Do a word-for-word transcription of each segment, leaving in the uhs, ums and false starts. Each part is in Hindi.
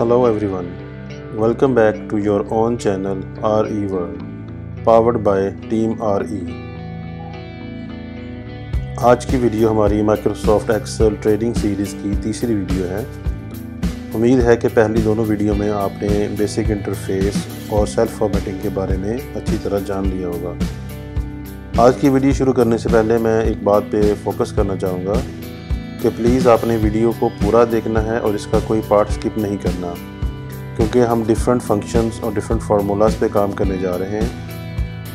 Hello everyone, welcome back to your own channel REWorld, powered by Team R E। आज की वीडियो हमारी माइक्रोसॉफ्ट एक्सेल ट्रेडिंग सीरीज़ की तीसरी वीडियो है। उम्मीद है कि पहली दोनों वीडियो में आपने बेसिक इंटरफेस और सेल्फ फॉर्मेटिंग के बारे में अच्छी तरह जान लिया होगा। आज की वीडियो शुरू करने से पहले मैं एक बात पे फोकस करना चाहूँगा कि प्लीज़ आपने वीडियो को पूरा देखना है और इसका कोई पार्ट स्किप नहीं करना, क्योंकि हम डिफरेंट फंक्शंस और डिफरेंट फार्मूलाज पे काम करने जा रहे हैं।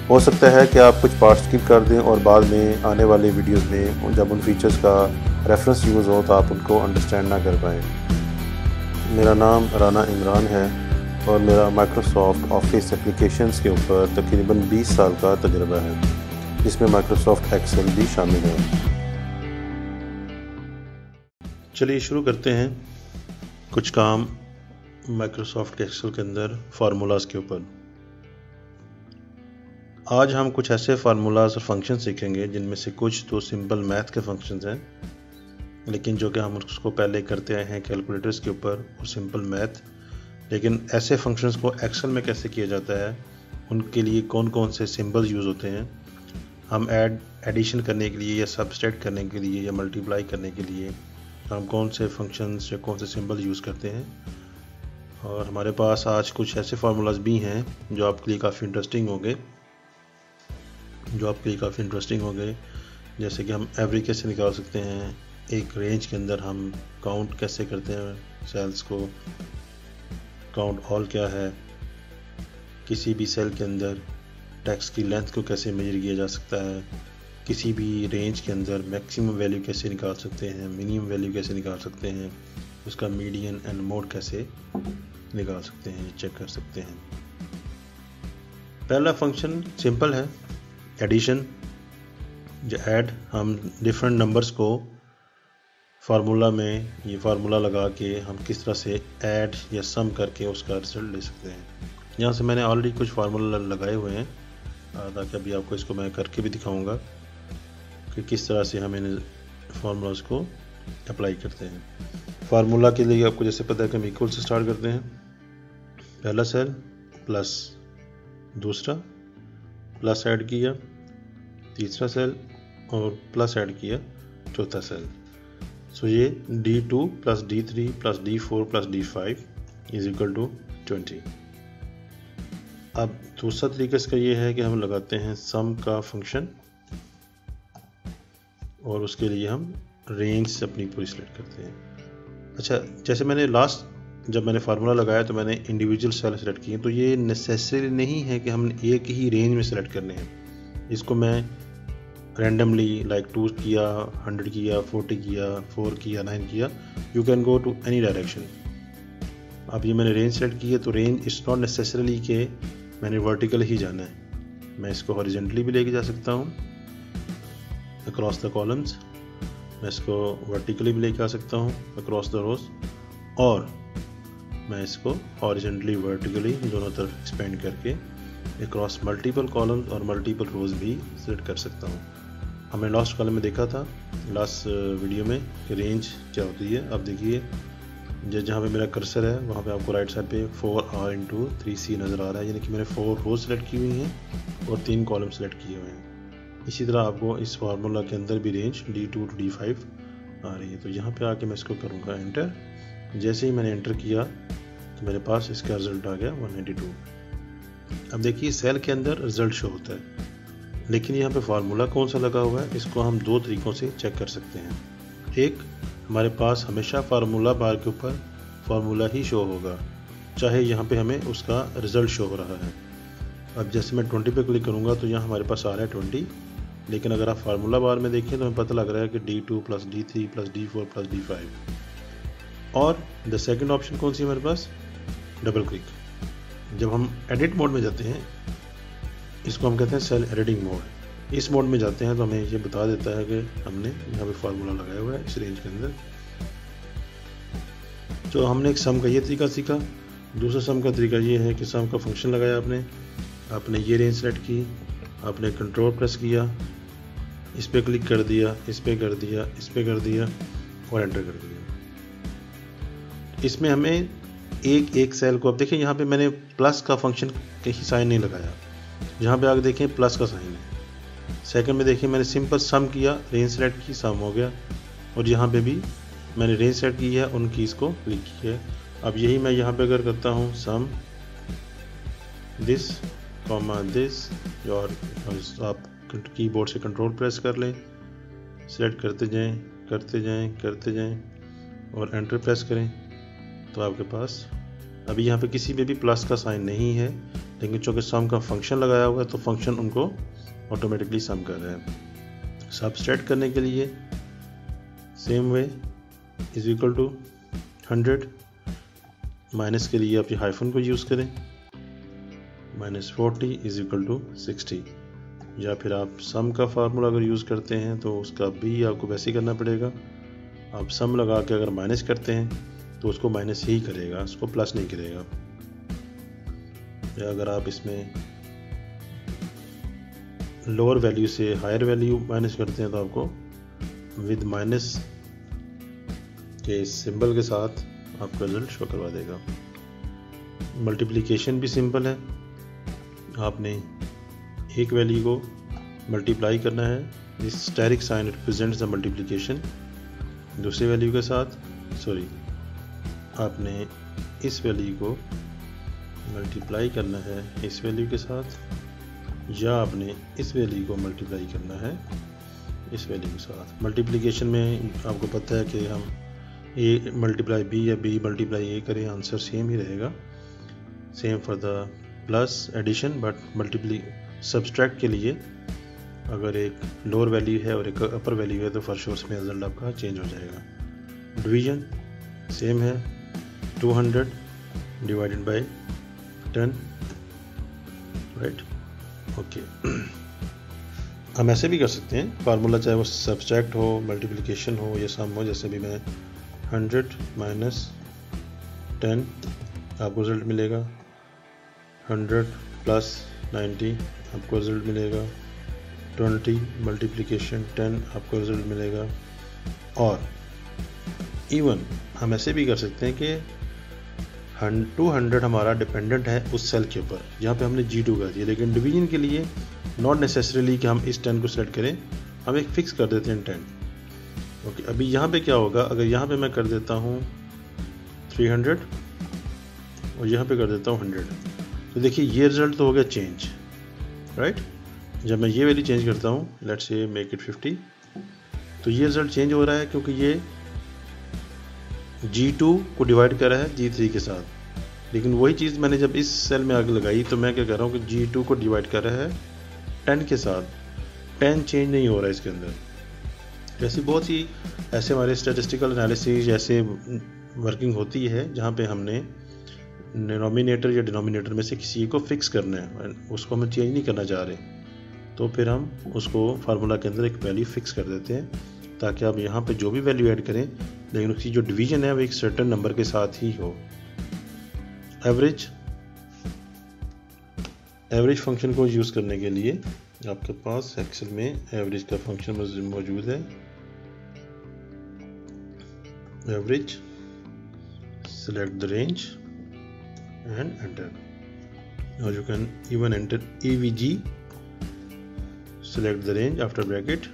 हो सकता है कि आप कुछ पार्ट स्किप कर दें और बाद में आने वाले वीडियोस में जब उन फीचर्स का रेफरेंस यूज़ हो तो आप उनको अंडरस्टैंड ना कर पाएँ। मेरा नाम राना इमरान है और मेरा माइक्रोसॉफ्ट ऑफिस एप्लीकेशंस के ऊपर तकरीबन बीस साल का तजुर्बा है, जिसमें माइक्रोसॉफ्ट एक्सेल भी शामिल है। चलिए शुरू करते हैं कुछ काम माइक्रोसॉफ्ट एक्सेल के अंदर फार्मूलाज के ऊपर। आज हम कुछ ऐसे फार्मूलाज और फंक्शन सीखेंगे जिनमें से कुछ तो सिंपल मैथ के फंक्शंस हैं, लेकिन जो कि हम उसको पहले करते आए हैं कैलकुलेटर्स के ऊपर और सिंपल मैथ। लेकिन ऐसे फंक्शंस को एक्सेल में कैसे किया जाता है, उनके लिए कौन कौन से सिंबल्स यूज़ होते हैं, हम ऐड एडिशन करने के लिए या सब्सट्रैक्ट करने के लिए या मल्टीप्लाई करने के लिए हम कौन से फंक्शंस या कौन से सिंबल यूज़ करते हैं। और हमारे पास आज कुछ ऐसे फार्मूलाज भी हैं जो आपके लिए काफ़ी इंटरेस्टिंग होंगे जो आपके लिए काफ़ी इंटरेस्टिंग होंगे जैसे कि हम एवरी कैसे निकाल सकते हैं, एक रेंज के अंदर हम काउंट कैसे करते हैं सेल्स को, काउंट ऑल क्या है, किसी भी सेल के अंदर टेक्स्ट की लेंथ को कैसे मेजर किया जा सकता है, किसी भी रेंज के अंदर मैक्सिमम वैल्यू कैसे निकाल सकते हैं, मिनिमम वैल्यू कैसे निकाल सकते हैं, उसका मीडियन एंड मोड कैसे निकाल सकते हैं, चेक कर सकते हैं। पहला फंक्शन सिंपल है, एडिशन। जो ऐड हम डिफरेंट नंबर्स को फार्मूला में ये फार्मूला लगा के हम किस तरह से ऐड या सम करके उसका रिजल्ट ले सकते हैं। यहाँ से मैंने ऑलरेडी कुछ फार्मूला लगाए हुए हैं, ताकि अभी आपको इसको मैं करके भी दिखाऊँगा कि किस तरह से हम इन फार्मूलाज को अप्लाई करते हैं। फार्मूला के लिए आपको जैसे पता है कि हम इक्वल से स्टार्ट करते हैं, पहला सेल प्लस दूसरा प्लस ऐड किया, तीसरा सेल और प्लस ऐड किया, चौथा सेल। सो ये D two plus D three plus D four plus D five is equal to twenty. अब दूसरा तरीका इसका ये है कि हम लगाते हैं सम का फंक्शन और उसके लिए हम रेंज से अपनी पूरी सिलेक्ट करते हैं। अच्छा, जैसे मैंने लास्ट जब मैंने फार्मूला लगाया तो मैंने इंडिविजुअल सेल सेलेक्ट किए, तो ये नेसेसरी नहीं है कि हम एक ही रेंज में सेलेक्ट करने हैं। इसको मैं रैंडमली लाइक टू किया, हंड्रेड किया, फोर्टी किया, फोर किया, नाइन किया, you can go to any direction. अब ये मैंने रेंज सेलेक्ट की है तो रेंज इज नॉट नेसेसरली के मैंने वर्टिकल ही जाना है, मैं इसको हॉरिजेंटली भी लेके जा सकता हूँ अक्रॉस द कॉलम्स, मैं इसको वर्टिकली भी लेके आ सकता हूँ अक्रॉस द रोज, और मैं इसको हॉरिजॉन्टली वर्टिकली दोनों तरफ एक्सपेंड करके अक्रॉस मल्टीपल कॉलम्स और मल्टीपल रोज भी सेलेक्ट कर सकता हूँ। हमने लास्ट कॉलम में देखा था लास्ट वीडियो में कि रेंज क्या होती है। अब देखिए जहाँ पे मेरा कर्सर है वहाँ पे आपको राइट साइड पे four R into three C नज़र आ रहा है, यानी कि मैंने फोर रोज सेलेक्ट की हुई हैं और तीन कॉलम सेलेक्ट किए हुए हैं। इसी तरह आपको इस फार्मूला के अंदर भी range D two to D five आ रही है, तो यहाँ पे आके मैं इसको करूँगा एंटर। जैसे ही मैंने एंटर किया तो मेरे पास इसका रिजल्ट आ गया वन नाइन्टी टू। अब देखिए सेल के अंदर रिजल्ट शो होता है, लेकिन यहाँ पे फार्मूला कौन सा लगा हुआ है इसको हम दो तरीक़ों से चेक कर सकते हैं। एक, हमारे पास हमेशा फार्मूला बार के ऊपर फार्मूला ही शो होगा, चाहे यहाँ पर हमें उसका रिज़ल्ट शो हो रहा है। अब जैसे मैं ट्वेंटी पे क्लिक करूँगा तो यहाँ हमारे पास आ रहा है ट्वेंटी, लेकिन अगर आप फार्मूला बार में देखें तो हमें पता लग रहा है कि D two plus D three plus D four plus D five. और द सेकंड ऑप्शन कौन सी है हमारे पास, डबल क्लिक। जब हम एडिट मोड में जाते हैं, इसको हम कहते हैं सेल एडिटिंग मोड, इस मोड में जाते हैं तो हमें ये बता देता है कि हमने यहाँ पर फार्मूला लगाया हुआ है इस रेंज के अंदर। तो हमने एक सम का ये तरीका सीखा। दूसरा सम का तरीका ये है कि सम का फंक्शन लगाया आपने, आपने ये रेंज सेलेक्ट की, आपने कंट्रोल प्रेस किया, इस पर क्लिक कर दिया, इस पर कर दिया, इस पर कर दिया और एंटर कर दिया। इसमें हमें एक एक सेल को। अब देखें यहाँ पे मैंने प्लस का फंक्शन कहीं साइन नहीं लगाया, जहाँ पे आगे देखें प्लस का साइन है। सेकंड में देखें मैंने सिंपल सम किया, रेंज सेलेक्ट की, सम हो गया, और यहाँ पे भी मैंने रेंज सेलेक्ट की है, उन कीज़ को क्लिक किया है। अब यही मैं यहाँ पे अगर करता हूँ सम दिस कॉमा दिस, और आप कीबोर्ड से कंट्रोल प्रेस कर लें, सेलेक्ट करते जाएं करते जाएं करते जाएं और एंटर प्रेस करें, तो आपके पास अभी यहाँ पे किसी में भी प्लस का साइन नहीं है, लेकिन चूँकि सम का फंक्शन लगाया हुआ है तो फंक्शन उनको ऑटोमेटिकली सम कर रहे हैं। सबट्रैक्ट करने के लिए same way is equal to hundred, minus के लिए आप ये हाइफन को यूज़ करें, minus forty is equal to sixty, या फिर आप सम का फार्मूला अगर यूज़ करते हैं तो उसका भी आपको वैसे ही करना पड़ेगा। आप सम लगा के अगर माइनस करते हैं तो उसको माइनस ही करेगा, उसको प्लस नहीं करेगा। या अगर आप इसमें लोअर वैल्यू से हायर वैल्यू माइनस करते हैं तो आपको विद माइनस के सिंबल के साथ आपका रिजल्ट शो करवा देगा। मल्टीप्लिकेशन भी सिंपल है, आपने एक वैल्यू को मल्टीप्लाई करना है, this asterisk sign represents the multiplication, दूसरी वैल्यू के साथ सॉरी आपने इस वैल्यू को मल्टीप्लाई करना है इस वैल्यू के साथ, या आपने इस वैल्यू को मल्टीप्लाई करना है इस वैल्यू के साथ। मल्टीप्लिकेशन में आपको पता है कि हम ए मल्टीप्लाई बी या बी मल्टीप्लाई ए करें, आंसर सेम ही रहेगा। Same for the plus addition, but multiply subtract के लिए अगर एक लोअर वैल्यू है और एक अपर वैल्यू है तो फॉर श्योर में रिजल्ट आपका चेंज हो जाएगा। डिवीजन सेम है, two hundred divided by ten, right, okay. हम ऐसे भी कर सकते हैं फार्मूला, चाहे वो सब्सट्रैक्ट हो, मल्टीप्लिकेशन हो या सम हो, जैसे भी मैं हंड्रेड माइनस टेन, आपको रिजल्ट मिलेगा। हंड्रेड प्लस नाइन्टी, आपको रिजल्ट मिलेगा। ट्वेंटी मल्टीप्लिकेशन टेन, आपको रिजल्ट मिलेगा। और इवन हम ऐसे भी कर सकते हैं कि टू हंड्रेड हमारा डिपेंडेंट है उस सेल के ऊपर जहाँ पे हमने जी टू कर दिया, लेकिन डिवीजन के लिए नॉट नेसेसरीली कि हम इस टेन को सेलेक्ट करें, हम एक फिक्स कर देते हैं टेन। ओके, अभी यहाँ पे क्या होगा, अगर यहाँ पे मैं कर देता हूँ थ्री हंड्रेड और यहाँ पे कर देता हूँ हंड्रेड, तो देखिए ये रिजल्ट तो हो गया चेंज, राइट। जब मैं ये वैल्यू चेंज करता हूँ, let's say make it fifty, तो ये रिजल्ट चेंज हो रहा है क्योंकि ये जी टू को डिवाइड कर रहा है जी थ्री के साथ। लेकिन वही चीज़ मैंने जब इस सेल में आगे लगाई तो मैं क्या कर रहा हूँ कि जी टू को डिवाइड कर रहा है टेन के साथ, टेन चेंज नहीं हो रहा है इसके अंदर। ऐसी बहुत सी ऐसे हमारे स्टेटिस्टिकल एनालिसिस जैसे वर्किंग होती है जहाँ पर हमने डिनोमिनेटर या डिनोमिनेटर में से किसी को फिक्स करना है, उसको हम चेंज नहीं करना चाह रहे, तो फिर हम उसको फार्मूला के अंदर एक वैल्यू फिक्स कर देते हैं ताकि आप यहाँ पे जो भी वैल्यू ऐड करें लेकिन उसकी जो डिवीजन है वो एक सर्टेन नंबर के साथ ही हो। एवरेज, एवरेज फंक्शन को यूज़ करने के लिए आपके पास एक्सेल में एवरेज का फंक्शन मौजूद है। Average, select the range and enter, और you can even enter E V G, select the range after bracket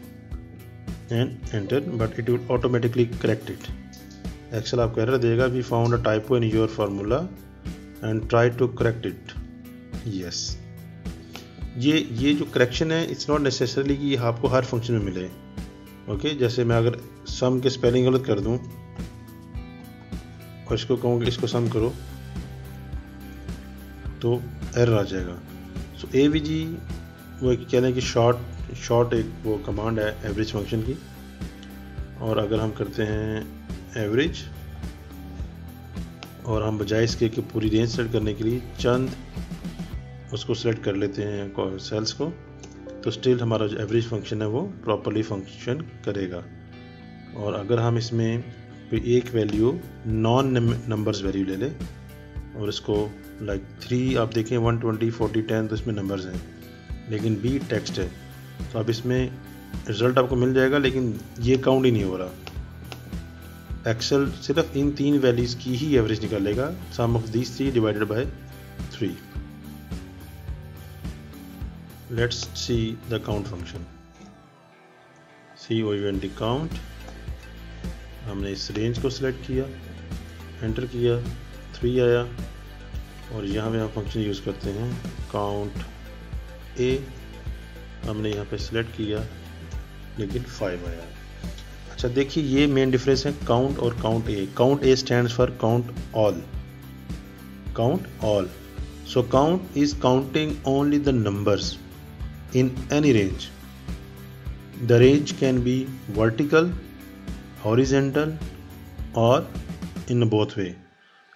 and enter, but it will automatically correct it. Excel आपको error देगा, we found a typo in your formula and try to correct it. Yes, ये ये जो correction है it's not necessarily कि आपको हर function में मिले। Okay, जैसे मैं अगर sum के spelling गलत कर दूँ और इसको कहूँ कि इसको sum करो तो error आ जाएगा। So A V G वो कह रहे हैं कि शॉर्ट शॉर्ट एक वो कमांड है एवरेज फंक्शन की। और अगर हम करते हैं एवरेज और हम बजाय इसके कि पूरी रेंज सेलेक्ट करने के लिए चंद उसको सेलेक्ट कर लेते हैं सेल्स को, तो स्टिल हमारा जो एवरेज फंक्शन है वो प्रॉपरली फंक्शन करेगा। और अगर हम इसमें कोई एक वैल्यू नॉन नंबर्स वैल्यू ले लें और इसको लाइक थ्री, आप देखें वन ट्वेंटी फोर्टी टेन तो इसमें नंबर्स हैं लेकिन बी टेक्स्ट है, तो अब इसमें रिजल्ट आपको मिल जाएगा लेकिन ये काउंट ही नहीं हो रहा। एक्सेल सिर्फ इन तीन वैल्यूज़ की ही एवरेज निकालेगा, sum of these three divided by three. Let's see the count function. C O U N T count, हमने इस रेंज को सिलेक्ट किया, एंटर किया, थ्री आया और यहाँ पे हम फंक्शन यूज़ करते हैं काउंट ए, हमने यहाँ पे सिलेक्ट किया लेकिन फाइव आया। अच्छा देखिए ये मेन डिफरेंस है काउंट और count A. Count A stands for count all, count all. So count is counting only the numbers in any range. The range can be vertical, horizontal or in both way.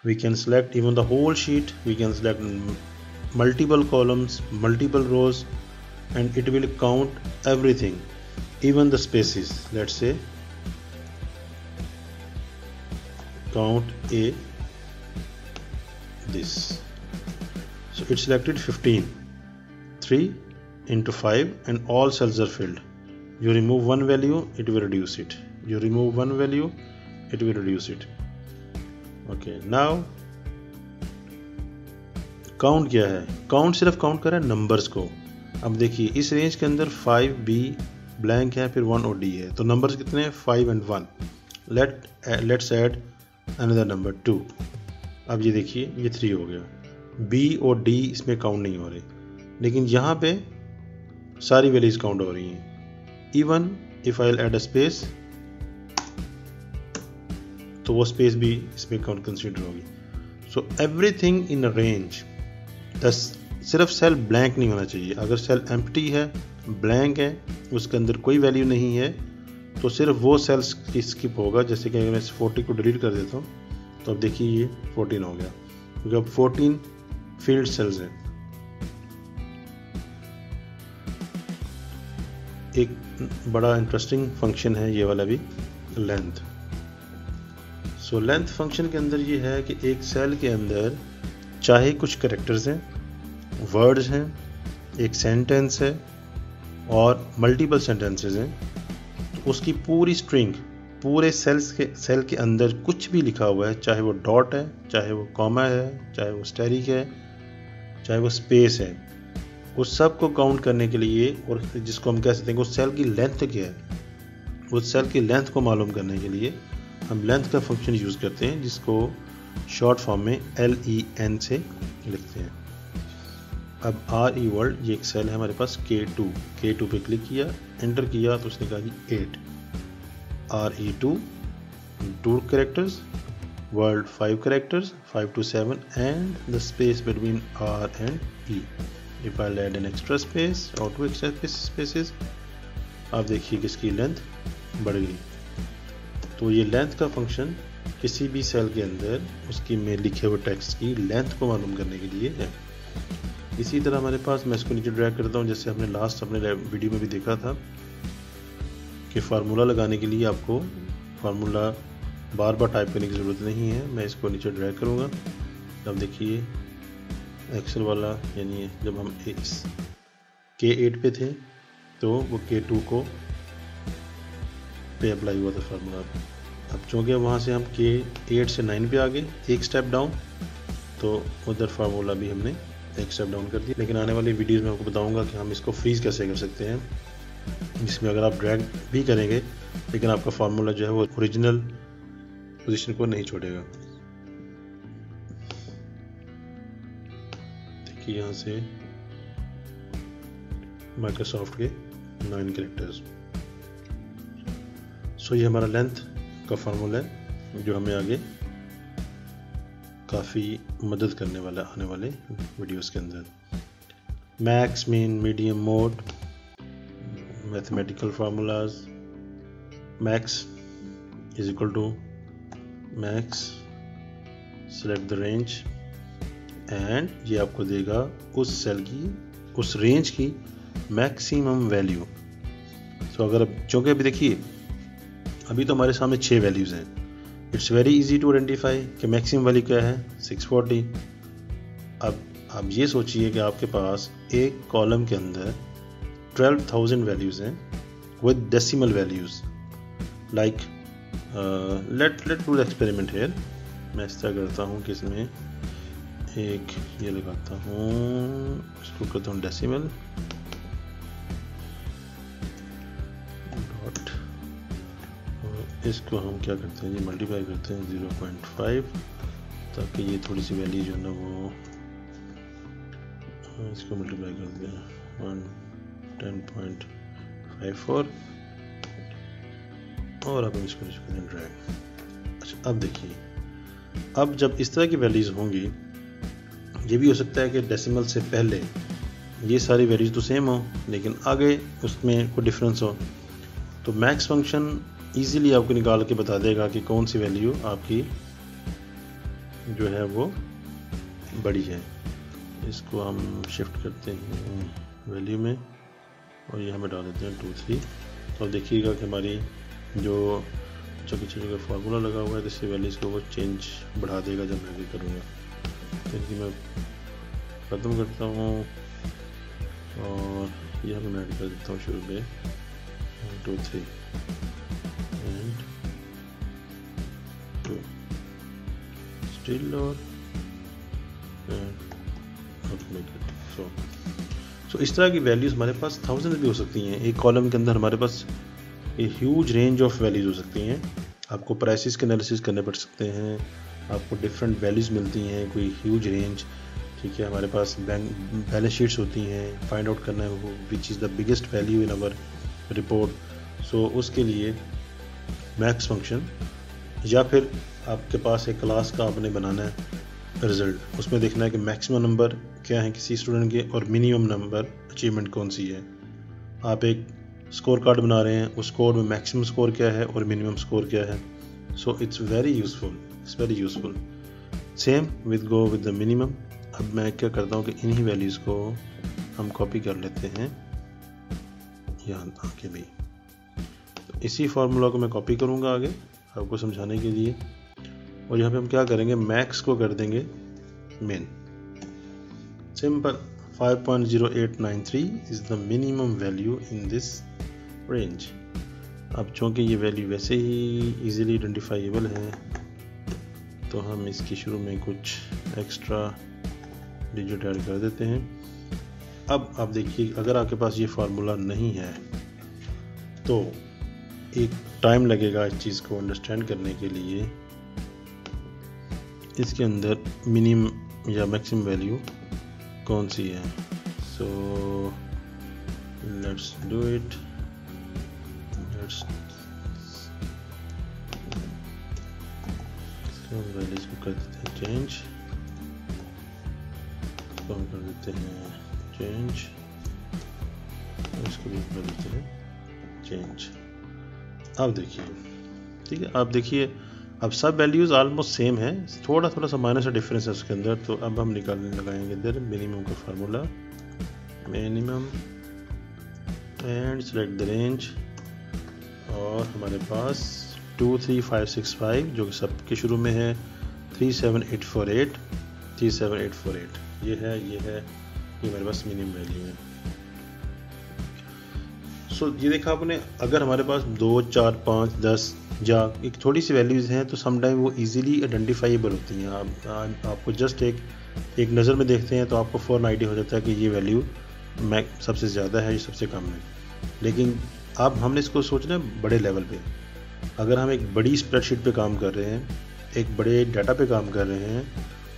We can select even the whole sheet, we can select multiple columns, multiple rows and it will count everything, even the spaces. Let's say count A this. So it selected fifteen, three into five and all cells are filled. You remove one value, it will reduce it. You remove one value, it will reduce it. Okay, now count क्या है? Count सिर्फ count कर रहा है numbers को। अब देखिए इस range के अंदर five B blank है, फिर one और D है, तो numbers कितने हैं? Five and one. Let let's add another number two. अब ये देखिए ये three हो गया। B और D इसमें count नहीं हो रहे, लेकिन यहाँ पे सारी values count हो रही हैं। Even if I'll add a space, तो वो स्पेस भी इसमें काउंट कंसीडर होगी। सो एवरीथिंग इन रेंज, सिर्फ सेल ब्लैंक नहीं होना चाहिए। अगर सेल एम्प्टी है, ब्लैंक है, उसके अंदर कोई वैल्यू नहीं है, तो सिर्फ वो सेल्स की स्किप होगा। जैसे कि अगर मैं चालीस को डिलीट कर देता हूँ तो अब देखिए ये चौदह हो गया, क्योंकि अब चौदह फील्ड सेल्स हैं। एक बड़ा इंटरेस्टिंग फंक्शन है ये वाला भी, लेंथ। सो लेंथ फंक्शन के अंदर ये है कि एक सेल के अंदर चाहे कुछ करैक्टर्स हैं, वर्ड्स हैं, एक सेंटेंस है और मल्टीपल सेंटेंसेस हैं, तो उसकी पूरी स्ट्रिंग पूरे सेल्स के सेल के अंदर कुछ भी लिखा हुआ है, चाहे वो डॉट है, चाहे वो कॉमा है, चाहे वो स्टैरिक है, चाहे वो स्पेस है, उस सब को काउंट करने के लिए, और जिसको हम कह सकते हैं उस सेल की लेंथ क्या है, उस सेल की लेंथ को मालूम करने के लिए हम लेंथ का फंक्शन यूज़ करते हैं, जिसको शॉर्ट फॉर्म में एल ई एन से लिखते हैं। अब आर ई वर्ल्ड, ये एक सेल है हमारे पास के टू, के टू पे क्लिक किया, एंटर किया तो उसने कहा कि eight, R E two two characters, world five characters, five two seven and the space between R and E. If I add an extra space or two extra spaces, आप देखिए किसकी लेंथ बढ़ गई। तो ये लेंथ का फंक्शन किसी भी सेल के अंदर उसकी में लिखे हुए टेक्स्ट की लेंथ को मालूम करने के लिए है। इसी तरह हमारे पास, मैं इसको नीचे ड्रैग करता हूँ, जैसे हमने लास्ट अपने वीडियो में भी देखा था कि फार्मूला लगाने के लिए आपको फार्मूला बार बार टाइप करने की ज़रूरत नहीं है। मैं इसको नीचे ड्रैग करूँगा, अब देखिए एक्सेल वाला, यानी जब हम इस के एट पे थे तो वो के टू को पे अप्लाई हुआ था फार्मूला। अब चूँकि वहाँ से हम के एट से नाइन पे आ गए, एक स्टेप डाउन, तो उधर फार्मूला भी हमने एक स्टेप डाउन कर दिया। लेकिन आने वाली वीडियोस में आपको बताऊँगा कि हम इसको फ्रीज कैसे कर सकते हैं, जिसमें अगर आप ड्रैग भी करेंगे लेकिन आपका फार्मूला जो है वो ओरिजिनल पोजिशन को नहीं छोड़ेगा। देखिए यहाँ से माइक्रोसॉफ्ट के नाइन कैरेक्टर्स। सो so, ये हमारा लेंथ का फार्मूला है जो हमें आगे काफ़ी मदद करने वाला आने वाले वीडियोस के अंदर। Max, mean, medium, mode, mathematical formulas, max is equal to max, select the range and ये आपको देगा उस सेल की, उस रेंज की मैक्सिमम वैल्यू। सो अगर अब चौके भी देखिए अभी तो हमारे सामने छः वैल्यूज़ हैं। It's very easy to identify कि मैक्सिमम वैल्यू क्या है, सिक्स फोर्टी। अब आप ये सोचिए कि आपके पास एक कॉलम के अंदर ट्वेल्व थाउजेंड वैल्यूज़ हैं with decimal values, like let let do the experiment here. मैं ऐसा करता हूँ कि इसमें एक ये लगाता हूँ, इसको करता हूँ डेसिमल डॉट, और इसको हम क्या करते हैं ये मल्टीप्लाई करते हैं ज़ीरो पॉइंट फाइव, ताकि ये थोड़ी सी वैल्यू जो है ना वो इसको मल्टीप्लाई कर दिया one ten point five four, और अब हम इसको ड्रैग। अच्छा अब देखिए, अब जब इस तरह की वैल्यूज़ होंगी, ये भी हो सकता है कि डेसिमल से पहले ये सारी वैल्यूज़ तो सेम हो लेकिन आगे उसमें कोई डिफरेंस हो, तो मैक्स फंक्शन इजीली आपको निकाल के बता देगा कि कौन सी वैल्यू आपकी जो है वो बड़ी है। इसको हम शिफ्ट करते हैं वैल्यू में और ये हमें डाल देते हैं टू थ्री, तो देखिएगा कि हमारी जो चौकी चौकी का फार्मूला लगा हुआ है तो इससे वैल्यूज़ को वो चेंज बढ़ा देगा जब मैं भी करूँगा। तो इनकी मैं ख़त्म करता हूँ और यह मैं ऐड कर देता हूँ शुरू में two three and two still और सो सो इस तरह की वैल्यूज़ हमारे पास थाउजेंड भी हो सकती हैं। एक कॉलम के अंदर हमारे पास ये ह्यूज रेंज ऑफ वैल्यूज़ हो सकती हैं। आपको प्राइसेस के एनालिसिस करने पड़ सकते हैं, आपको डिफरेंट वैल्यूज़ मिलती हैं, कोई ह्यूज रेंज। ठीक है, हमारे पास बैंक बैलेंस शीट्स होती हैं, फाइंड आउट करना है which is the biggest value in our report. So उसके लिए मैक्स फंक्शन, या फिर आपके पास एक क्लास का आपने बनाना है रिज़ल्ट, उसमें देखना है कि मैक्सिमम नंबर क्या है किसी स्टूडेंट के और मिनिमम नंबर अचीवमेंट कौन सी है। आप एक स्कोर कार्ड बना रहे हैं, उस स्कोर में मैक्सिमम स्कोर क्या है और मिनिमम स्कोर क्या है। So it's very useful, it's very useful. Same with go with the minimum. अब मैं क्या करता हूँ कि इन्हीं वैल्यूज़ को हम कॉपी कर लेते हैं यहाँ आके भी, तो इसी फार्मूला को मैं कॉपी करूँगा आगे आपको समझाने के लिए। और यहाँ पे हम क्या करेंगे, मैक्स को कर देंगे min. Simple five point zero eight nine three is the minimum value in this range. अब चूँकि ये वैल्यू वैसे ही इजीली आइडेंटिफाइबल है तो हम इसकी शुरू में कुछ एक्स्ट्रा डिजिट ऐड कर देते हैं। अब आप देखिए, अगर आपके पास ये फार्मूला नहीं है तो एक टाइम लगेगा इस चीज़ को अंडरस्टैंड करने के लिए। इसके अंदर मिनिमम या मैक्सिमम वैल्यू कौन सी है, so let's do it, let's values को कर देते हैं चेंज, इसको कर देते हैं चेंज, इसको भी कर देते हैं चेंज। आप देखिए, ठीक है, आप देखिए अब सब वैल्यूज़ ऑलमोस्ट सेम है, थोड़ा थोड़ा सा माइनस डिफरेंस है उसके अंदर। तो अब हम निकालने लगाएंगे इधर मिनिमम का formula, minimum and select the range, और हमारे पास two three five six five जो कि सबके शुरू में है, three seven eight four eight, three seven eight four eight ये है, ये है, ये हमारे पास मिनिमम वैल्यू है। सो so, ये देखा आपने, अगर हमारे पास दो चार पाँच दस या एक थोड़ी सी वैल्यूज़ हैं तो समटाइम वो इजीली आइडेंटिफाइबल होती हैं। आप आ, आपको जस्ट एक एक नज़र में देखते हैं तो आपको फ़ौरन आइडिया हो जाता है कि ये वैल्यू मैक सबसे ज़्यादा है, ये सबसे कम है। लेकिन अब हमने इसको सोचना है बड़े लेवल पे। अगर हम एक बड़ी स्प्रेडशीट पे काम कर रहे हैं, एक बड़े डाटा पे काम कर रहे हैं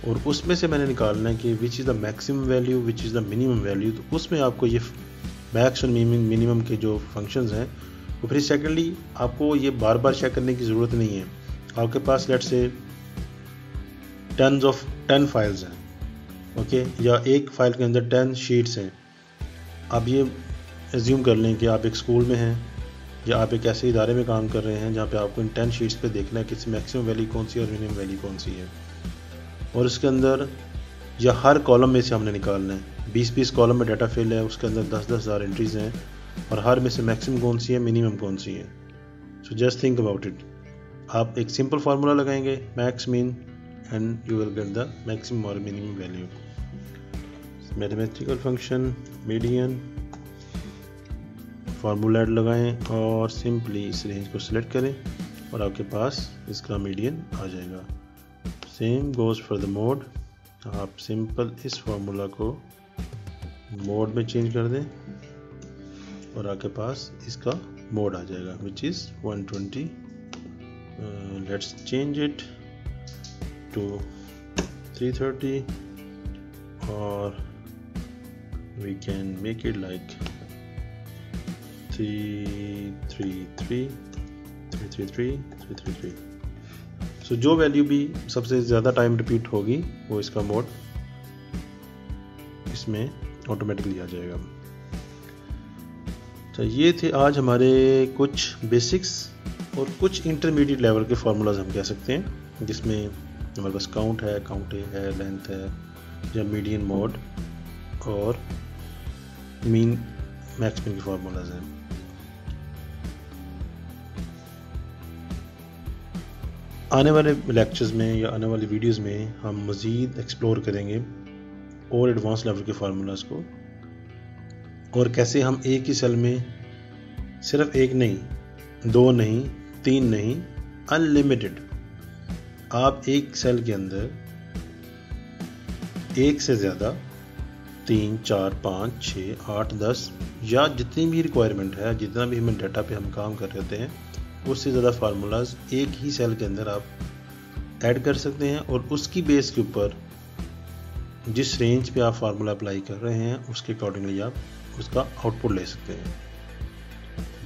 और उसमें से मैंने निकालना है कि which is the maximum value, which is the minimum value, तो उसमें आपको ये मैक्स और मिनिमम के जो फंक्शंस हैं वो। फिर सेकेंडली आपको ये बार बार चेक करने की ज़रूरत नहीं है। आपके पास let say tons of ten files हैं, ओके, या एक फाइल के अंदर टेन शीट्स हैं। आप ये एज्यूम कर लें कि आप एक स्कूल में हैं या आप एक ऐसे इदारे में काम कर रहे हैं जहाँ पे आपको इन टेन शीट्स पे देखना है कि इसकी मैक्सिमम वैल्यू कौन सी है और मिनिमम वैल्यू कौन सी है, और इसके अंदर या हर कॉलम में से हमने निकालना है। बीस बीस कॉलम में डाटा फील्ड है, उसके अंदर दस दस हज़ार एंट्रीज हैं और हर में से मैक्सिमम कौन सी है, मिनिमम कौन सी है। So just think about it. आप एक सिंपल फार्मूला लगाएंगे max mean and you will get the maximum और minimum value. Mathematical function median formula लगाएं और सिंपली इस रेंज को सिलेक्ट करें और आपके पास इसका मीडियन आ जाएगा। Same goes for the mode, आप सिंपल इस फार्मूला को मोड में चेंज कर दें और आपके पास इसका मोड आ जाएगा which is one twenty. Let's change it to three thirty और we can make it like three three three three three three three three। so जो वैल्यू भी सबसे ज़्यादा टाइम रिपीट होगी वो इसका मोड इसमें ऑटोमेटिकली आ जाएगा। तो ये थे आज हमारे कुछ बेसिक्स और कुछ इंटरमीडिएट लेवल के फार्मूलाज हम कह सकते हैं, जिसमें हमारे पास काउंट है, काउंटिंग है, लेंथ है या मीडियन मोड और मीन मैक्स मीन के फार्मूलाज हैं। आने वाले लेक्चर्स में या आने वाले वीडियोस में हम मज़ीद एक्सप्लोर करेंगे और एडवांस लेवल के फार्मूलाज को, और कैसे हम एक ही सेल में सिर्फ एक नहीं, दो नहीं, तीन नहीं, अनलिमिटेड आप एक सेल के अंदर एक से ज़्यादा तीन, चार, पाँच, छः, आठ, दस या जितनी भी रिक्वायरमेंट है, जितना भी हमें डाटा पे हम काम कर रहे हैं उससे ज़्यादा फार्मूलाज एक ही सेल के अंदर आप ऐड कर सकते हैं, और उसकी बेस के ऊपर जिस रेंज पे आप फार्मूला अप्लाई कर रहे हैं उसके अकॉर्डिंगली आप उसका आउटपुट ले सकते हैं।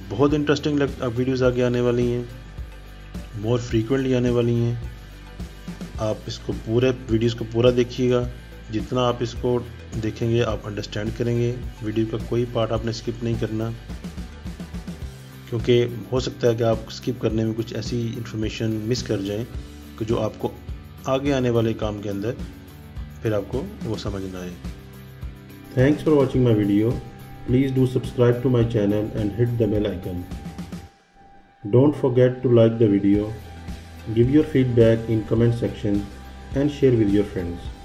बहुत इंटरेस्टिंग वीडियोज़ आगे आने वाली हैं, मोर फ्रीक्वेंटली आने वाली हैं। आप इसको पूरे वीडियोज़ को पूरा देखिएगा, जितना आप इसको देखेंगे आप अंडरस्टैंड करेंगे। वीडियो का कोई पार्ट आपने स्किप नहीं करना, क्योंकि हो सकता है कि आप स्किप करने में कुछ ऐसी इन्फॉर्मेशन मिस कर जाएं कि जो आपको आगे आने वाले काम के अंदर फिर आपको वो समझ ना आए। Thanks for watching my video. Please do subscribe to my channel and hit the bell icon. Don't forget to like the video, give your feedback in comment section and share with your friends.